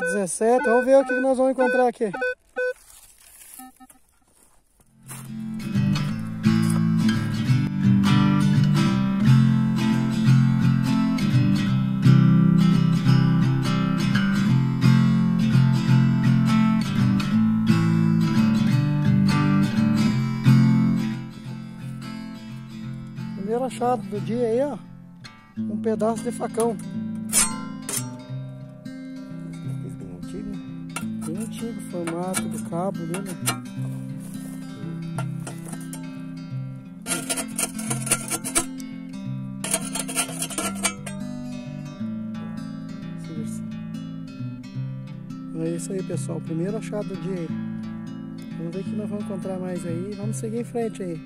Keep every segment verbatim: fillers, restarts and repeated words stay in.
dezessete. Vamos ver o que nós vamos encontrar aqui. Primeiro achado do dia aí, ó, um pedaço de facão. Antigo formato do cabo dele. É isso aí, pessoal, primeiro achado do dia aí. Vamos ver o que nós vamos encontrar mais aí. Vamos seguir em frente aí,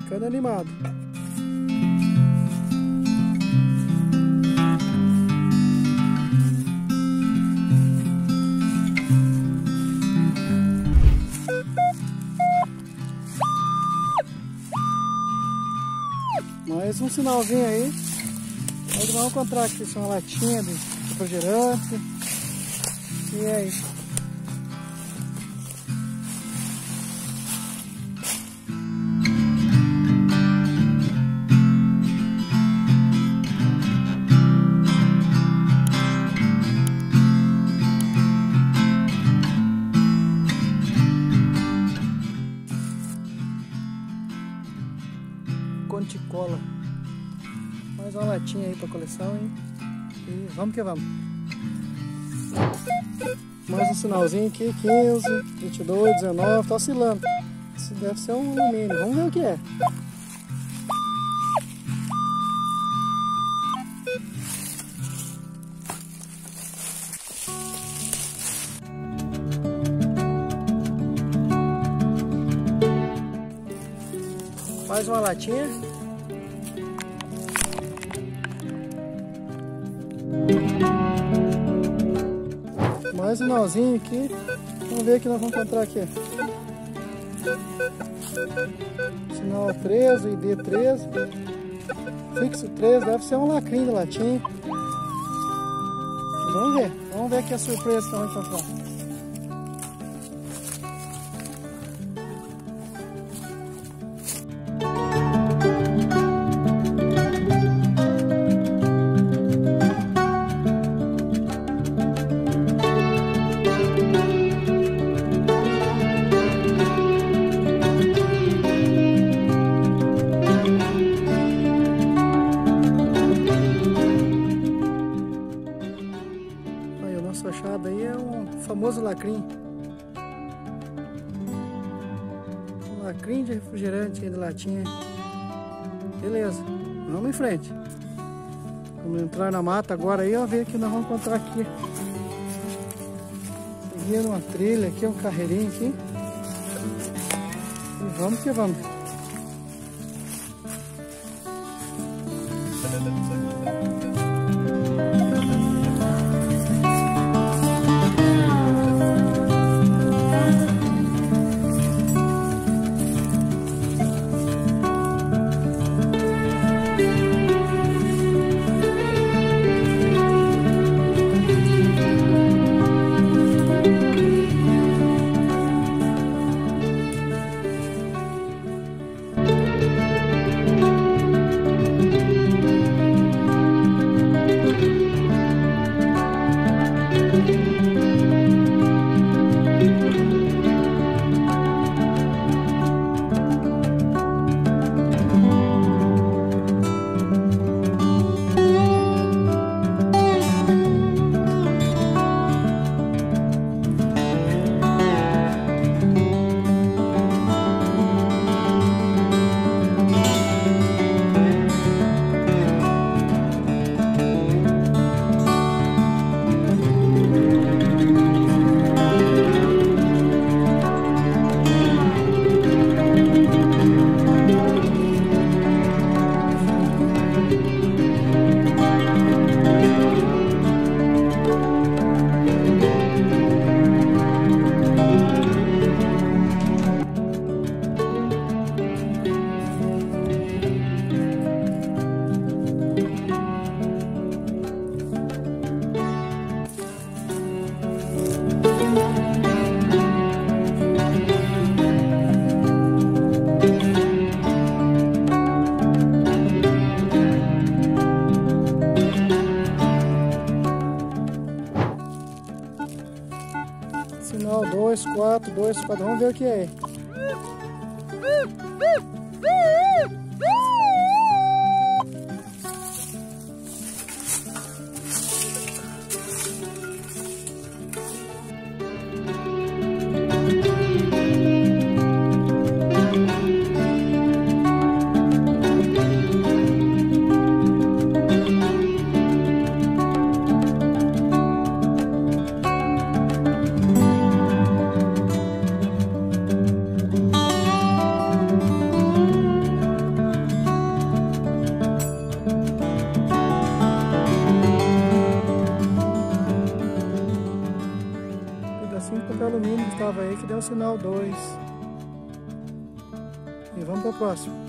ficando animado. Mais um sinalzinho aí. Nós vamos encontrar aqui uma latinha de refrigerante. E é isso. Conte cola. Mais uma latinha aí pra coleção, hein? E vamos que vamos. Mais um sinalzinho aqui, quinze, vinte e dois, dezenove, tá oscilando. Isso deve ser um alumínio, vamos ver o que é. Mais uma latinha. Mais um nozinho aqui. Vamos ver o que nós vamos encontrar aqui. Sinal treze, I D treze. Fixo treze, deve ser um lacrinho de latinha. Vamos ver. Vamos ver aqui a surpresa que nós vamos encontrar. Achado aí é um famoso lacrim, um lacrim de refrigerante de latinha. Beleza, vamos em frente. Vamos entrar na mata agora aí, ó, ver o que nós vamos encontrar aqui. Seguindo uma trilha aqui, um carreirinho aqui. E vamos que vamos. espada, vamos ver o que é. Que deu o sinal dois. E vamos para o próximo.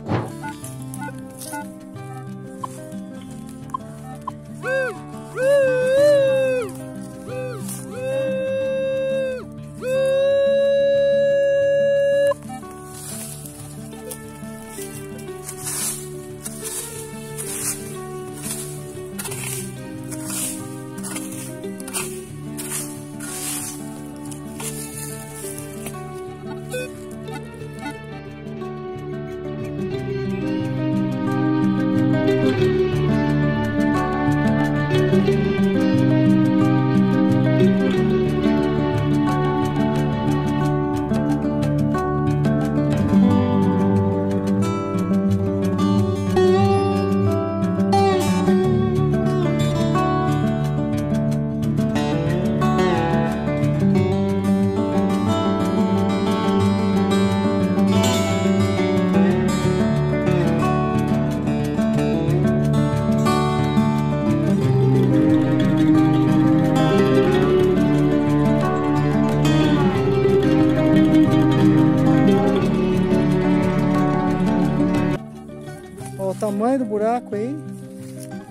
Tamanho do buraco aí,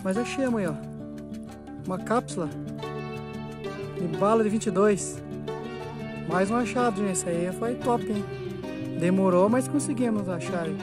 mas achei, mãe, ó, uma cápsula de bala de vinte e dois, mais um achado, gente. Isso aí foi top, hein? Demorou, mas conseguimos achar aí.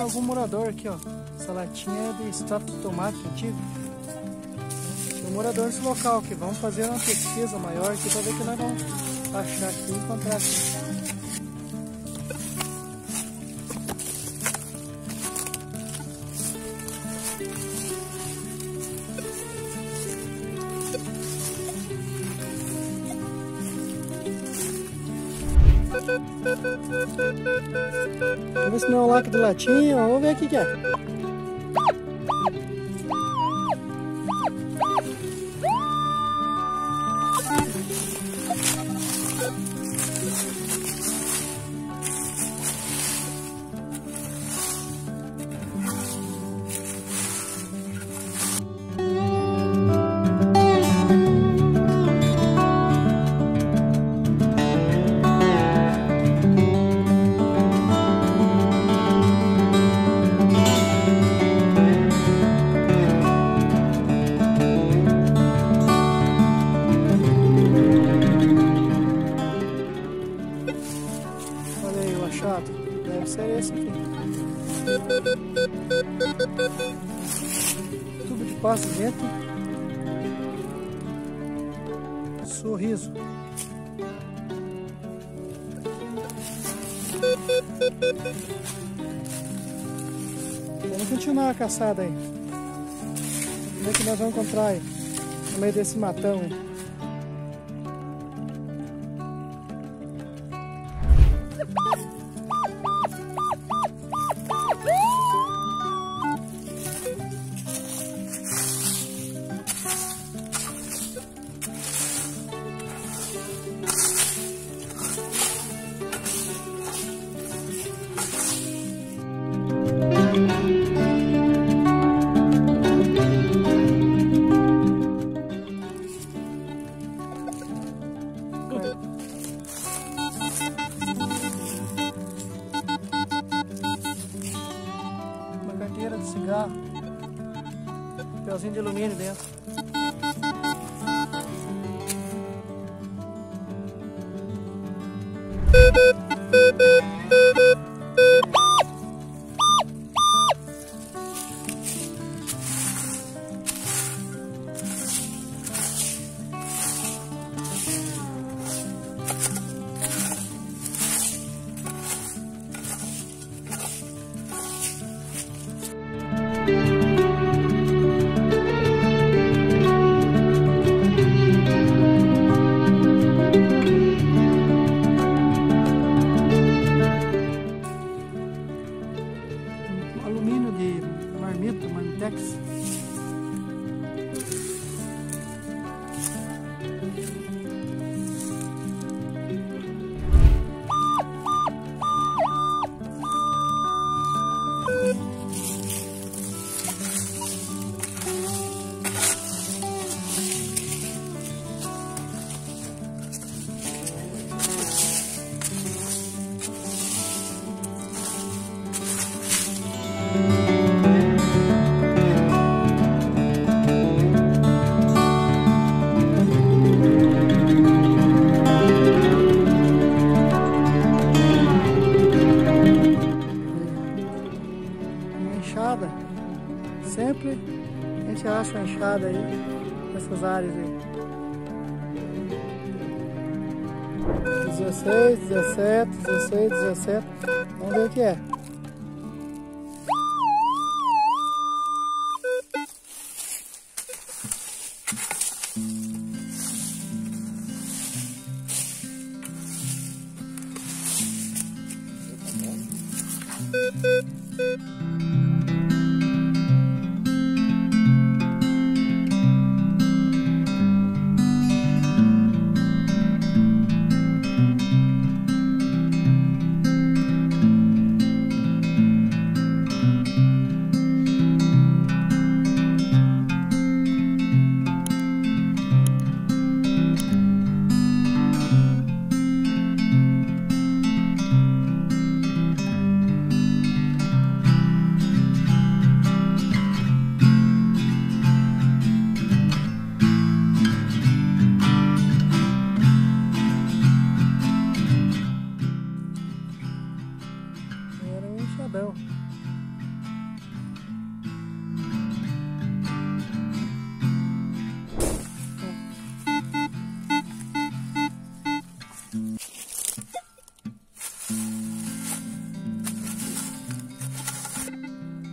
Algum morador aqui, ó. Essa latinha é de extrato de tomate antigo. Tem um morador nesse local aqui. Vamos fazer uma pesquisa maior aqui para ver o que nós vamos achar aqui e encontrar aqui. Vamos ver se não é o lac de latinha, vamos ver o que que é. Deve ser esse aqui. Tubo de pasta dentro. Sorriso. Vamos continuar a caçada aí. Vamos ver o que nós vamos encontrar aí no meio desse matão aí. cigarro, papelzinho de alumínio dentro. Sempre a gente acha uma enxada aí nessas áreas aí. dezesseis, dezessete, dezesseis, dezessete. Vamos ver o que é.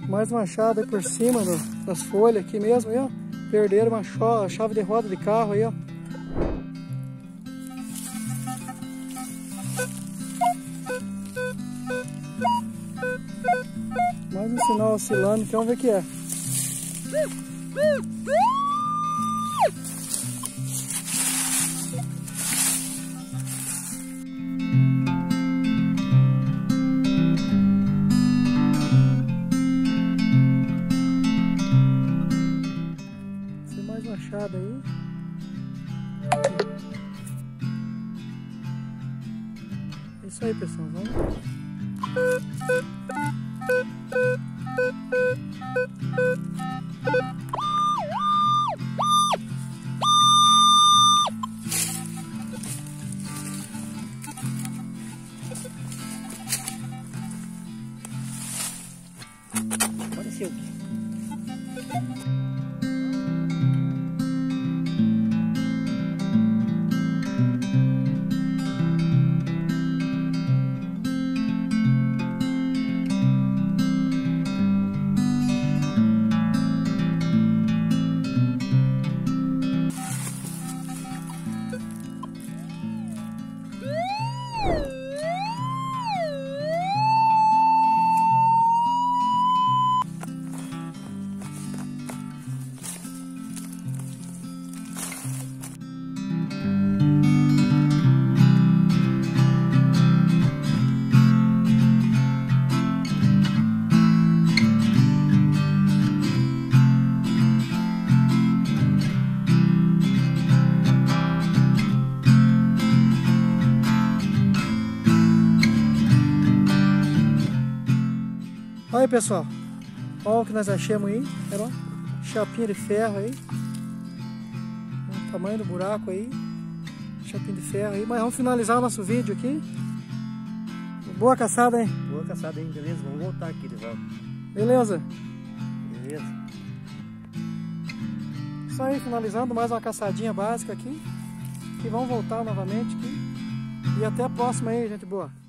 Mais uma machada por cima no, das folhas aqui mesmo, aí, ó. Perderam uma cho chave de roda de carro aí, ó. Mais um sinal oscilando, então vamos ver o que é. Tem mais uma machada aí. É isso aí, pessoal, vamos lá. Apareceu aqui. Aí, pessoal, Olha o que nós achamos aí, era uma chapinha de ferro aí. O tamanho do buraco aí, chapinha de ferro aí. Mas vamos finalizar o nosso vídeo aqui. Boa caçada, hein? Boa caçada, hein? Beleza? Vamos voltar aqui, Devaldo. Beleza? Beleza. Isso aí, finalizando mais uma caçadinha básica aqui. E vamos voltar novamente aqui. E até a próxima aí, gente boa.